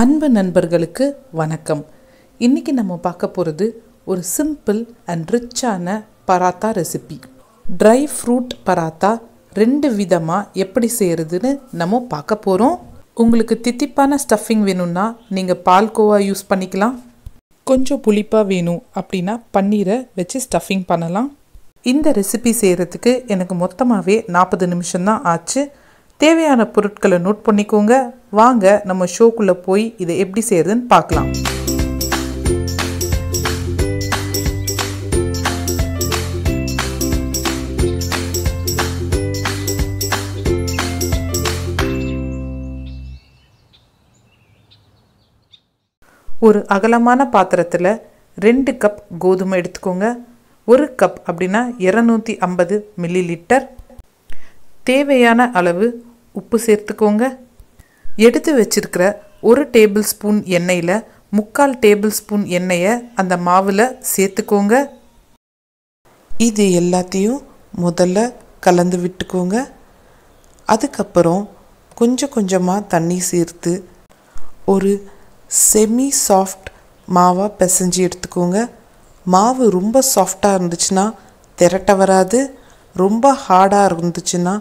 அன்பு நண்பர்களுக்கு வணக்கம். இன்றைக்கி நம்ம பார்க்க போகிறது ஒரு சிம்பிள் அண்ட் ரிச்சான paratha recipe. Dry fruit paratha ரெண்டு விதமாக எப்படி செய்கிறதுன்னு நம்ம பார்க்க போகிறோம். உங்களுக்கு தித்திப்பான ஸ்டஃபிங் வேணும்னா நீங்கள் பால்கோவா யூஸ் பண்ணிக்கலாம். கொஞ்சம் புளிப்பாக வேணும் அப்படின்னா பன்னீரை வச்சு ஸ்டஃபிங் பண்ணலாம். இந்த ரெசிபி செய்கிறதுக்கு எனக்கு மொத்தமாகவே 40 நிமிஷம்தான் ஆச்சு. தேவையான பொருட்களை நோட் பண்ணிக்கோங்க. வாங்க நம்ம ஷோக்குள்ளே போய் இதை எப்படி செய்கிறதுன்னு பார்க்கலாம். ஒரு அகலமான பாத்திரத்தில் 2 கப் கோதுமை எடுத்துக்கோங்க. 1 கப் அப்படின்னா 250 மில்லி லிட்டர். தேவையான அளவு உப்பு சேர்த்துக்கோங்க. எடுத்து வச்சிருக்கிற 1 டேபிள் ஸ்பூன் எண்ணெயில் 3/4 டேபிள் ஸ்பூன் எண்ணெயை அந்த மாவில் சேர்த்துக்கோங்க. இது எல்லாத்தையும் முதல்ல கலந்து விட்டுக்கோங்க. அதுக்கப்புறம் கொஞ்சம் கொஞ்சமாக தண்ணி சேர்த்து ஒரு செமி சாஃப்ட் மாவாக பிசைஞ்சு எடுத்துக்கோங்க. மாவு ரொம்ப சாஃப்டாக இருந்துச்சுன்னா திரட்ட வராது, ரொம்ப ஹார்டாக இருந்துச்சுன்னா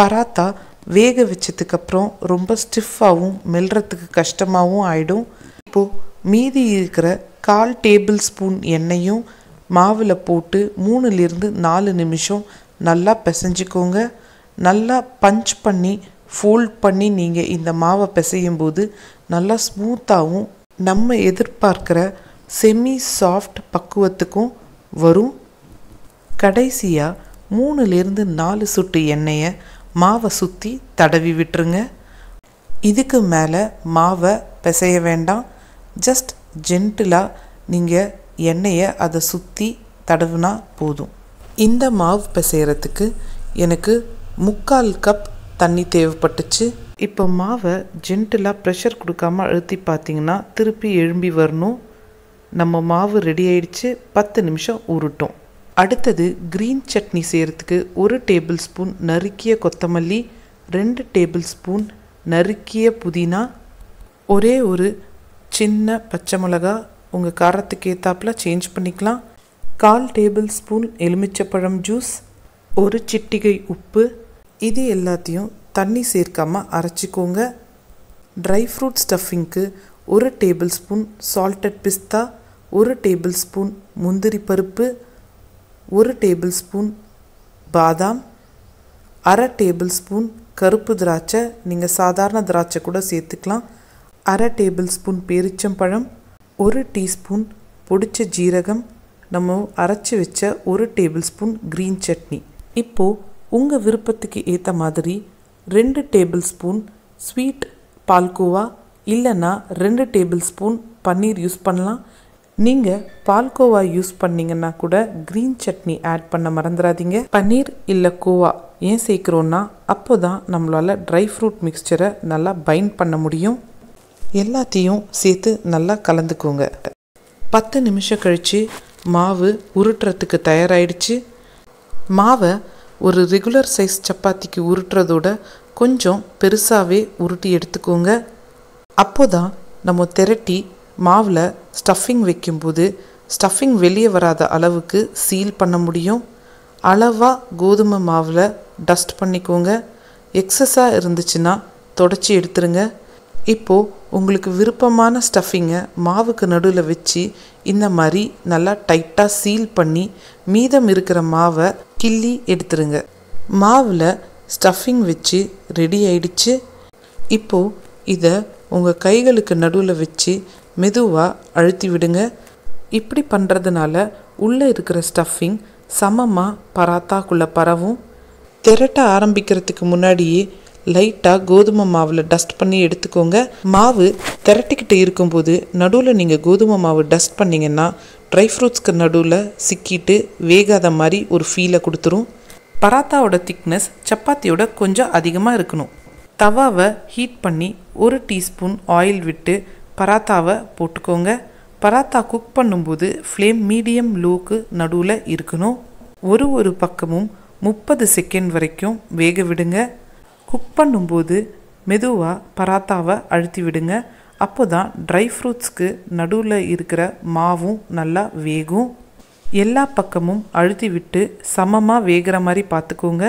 பராத்தா வேக வச்சதுக்கப்புறம் ரொம்ப ஸ்டிஃபாகவும் மெல்றதுக்கு கஷ்டமாகவும் ஆகிடும். இப்போது மீதி இருக்கிற 1/4 டேபிள் ஸ்பூன் எண்ணெயும் மாவில் போட்டு 3-4 நிமிஷம் நல்லா பிசைஞ்சிக்கோங்க. நல்லா பஞ்ச் பண்ணி ஃபோல்ட் பண்ணி நீங்கள் இந்த மாவை பிசையும்போது நல்லா ஸ்மூத்தாகவும் நம்ம எதிர்பார்க்குற செமி சாஃப்ட் பக்குவத்துக்கும் வரும். கடைசியாக 3-4 சொட்டு எண்ணெயை மாவை சுற்றி தடவி விட்டுருங்க. இதுக்கு மேலே மாவை பிசைய வேண்டாம். ஜஸ்ட் ஜென்டிலாக நீங்கள் எண்ணெயை அதை சுற்றி தடவுனா போதும். இந்த மாவு பிசைகிறதுக்கு எனக்கு 3/4 கப் தண்ணி தேவைப்பட்டுச்சு. இப்போ மாவை ஜென்டிலாக ப்ரெஷர் கொடுக்காமல் அழுத்தி பார்த்திங்கன்னா திருப்பி எழும்பி வரணும். நம்ம மாவு ரெடி ஆயிடுச்சு. 10 நிமிஷம் ஊறட்டும். அடுத்தது க்ரீன் சட்னி செய்கிறதுக்கு 1 டேபிள் ஸ்பூன் நறுக்கிய கொத்தமல்லி, 2 டேபிள் ஸ்பூன் நறுக்கிய புதினா, ஒரே ஒரு சின்ன பச்சை மிளகா, உங்கள் காரத்துக்கு ஏற்றாப்புல சேஞ்ச் பண்ணிக்கலாம், 1/4 டேபிள் ஸ்பூன் எலுமிச்சப்பழம் ஜூஸ், 1 சிட்டிகை உப்பு. இது எல்லாத்தையும் தண்ணி சேர்க்காமல் அரைச்சிக்கோங்க. ட்ரை ஃப்ரூட் ஸ்டஃபிங்க்கு 1 டேபிள் ஸ்பூன் சால்டட் பிஸ்தா, 1 டேபிள் ஸ்பூன் முந்திரி பருப்பு, 1 டேபிள் ஸ்பூன் பாதாம், 1/2 டேபிள் ஸ்பூன் கருப்பு திராட்சை, நீங்கள் சாதாரண திராட்சை கூட சேர்த்துக்கலாம், 1/2 டேபிள் ஸ்பூன் பேரிச்சம்பழம், 1 டீஸ்பூன் பொடிச்ச ஜீரகம், நம்ம அரைச்சி வச்ச 1 டேபிள் ஸ்பூன் க்ரீன் சட்னி. இப்போது உங்கள் விருப்பத்துக்கு ஏற்ற மாதிரி 2 டேபிள் ஸ்பூன் ஸ்வீட் பால்கோவா இல்லைன்னா 2 டேபிள் ஸ்பூன் பன்னீர் யூஸ் பண்ணலாம். நீங்கள் பால்கோவா யூஸ் பண்ணிங்கன்னா கூட க்ரீன் சட்னி ஆட் பண்ண மறந்துடாதீங்க. பன்னீர் இல்லை கோவா ஏன் சேர்க்குறோன்னா அப்போ தான் நம்மளால் ட்ரை ஃப்ரூட் மிக்சரை நல்லா பைண்ட் பண்ண முடியும். எல்லாத்தையும் சேர்த்து நல்லா கலந்துக்கோங்க. 10 நிமிஷம் கழித்து மாவு உருட்டுறதுக்கு தயாராகிடுச்சு. மாவை ஒரு ரெகுலர் சைஸ் சப்பாத்திக்கு உருட்டுறதோட கொஞ்சம் பெருசாகவே உருட்டி எடுத்துக்கோங்க. அப்போ தான் நம்ம திரட்டி மாவில் ஸ்டஃபிங் வைக்கும்போது ஸ்டஃபிங் வெளியே வராத அளவுக்கு சீல் பண்ண முடியும். அளவாக கோதுமை மாவில் டஸ்ட் பண்ணிக்கோங்க. எக்ஸஸாக இருந்துச்சுன்னா தொடச்சி எடுத்துருங்க. இப்போது உங்களுக்கு விருப்பமான ஸ்டஃபிங்கை மாவுக்கு நடுவில் வச்சு இந்த மாதிரி நல்லா டைட்டாக சீல் பண்ணி மீதம் இருக்கிற மாவை கிள்ளி எடுத்துருங்க. மாவில் ஸ்டஃபிங் வச்சு ரெடி ஆயிடுச்சு. இப்போது இதை உங்கள் கைகளுக்கு நடுவில் வச்சு மெதுவாக அழுத்தி விடுங்க. இப்படி பண்ணுறதுனால உள்ளே இருக்கிற ஸ்டஃபிங் சமமாக பராத்தாக்குள்ளே பரவும். திரட்ட ஆரம்பிக்கிறதுக்கு முன்னாடியே லைட்டாக கோதுமை மாவில் டஸ்ட் பண்ணி எடுத்துக்கோங்க. மாவு திரட்டிக்கிட்டு இருக்கும்போது நடுவில் நீங்கள் கோதுமை மாவு டஸ்ட் பண்ணிங்கன்னா ட்ரை ஃப்ரூட்ஸ்க்கு நடுவில் சிக்கிட்டு வேகாத மாதிரி ஒரு ஃபீலை கொடுத்துரும். பராத்தாவோட திக்னஸ் சப்பாத்தியோட கொஞ்சம் அதிகமாக இருக்கணும். தவாவை ஹீட் பண்ணி 1 டீஸ்பூன் ஆயில் விட்டு பராத்தாவை போட்டுக்கோங்க. பராத்தா குக் பண்ணும்போது ஃப்ளேம் மீடியம் லோக்கு நடுவில் இருக்கணும். ஒரு பக்கமும் 30 செகண்ட் வரைக்கும் வேக விடுங்க. குக் பண்ணும்போது மெதுவாக பராத்தாவை அழுத்தி விடுங்க. அப்போ தான் ட்ரை ஃப்ரூட்ஸ்க்கு நடுவில் இருக்கிற மாவும் நல்லா வேகும். எல்லா பக்கமும் அழுத்தி விட்டு சமமாக வேகிற மாதிரி பார்த்துக்கோங்க.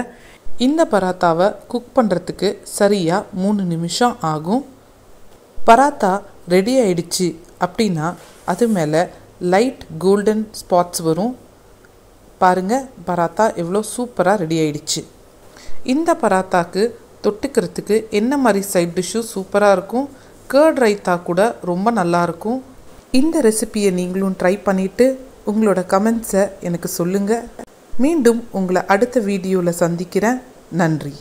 இந்த பராத்தாவை குக் பண்ணுறதுக்கு சரியாக 3 நிமிஷம் ஆகும். பராத்தா ரெடி ஆயிடுச்சு அப்படின்னா அது மேலே லைட் கோல்டன் ஸ்பாட்ஸ் வரும். பாருங்கள், பராத்தா எவ்வளோ சூப்பராக ரெடி ஆயிடுச்சு. இந்த பராத்தாக்கு தொட்டுக்கிறதுக்கு என்ன மாதிரி சைட் டிஷ்ஷும் சூப்பராக இருக்கும். கர்ட் ரைத்தா கூட ரொம்ப நல்லாயிருக்கும். இந்த ரெசிபியை நீங்களும் ட்ரை பண்ணிவிட்டு உங்களோட கமெண்ட்ஸை எனக்கு சொல்லுங்கள். மீண்டும் உங்களை அடுத்த வீடியோவில் சந்திக்கிறேன். நன்றி.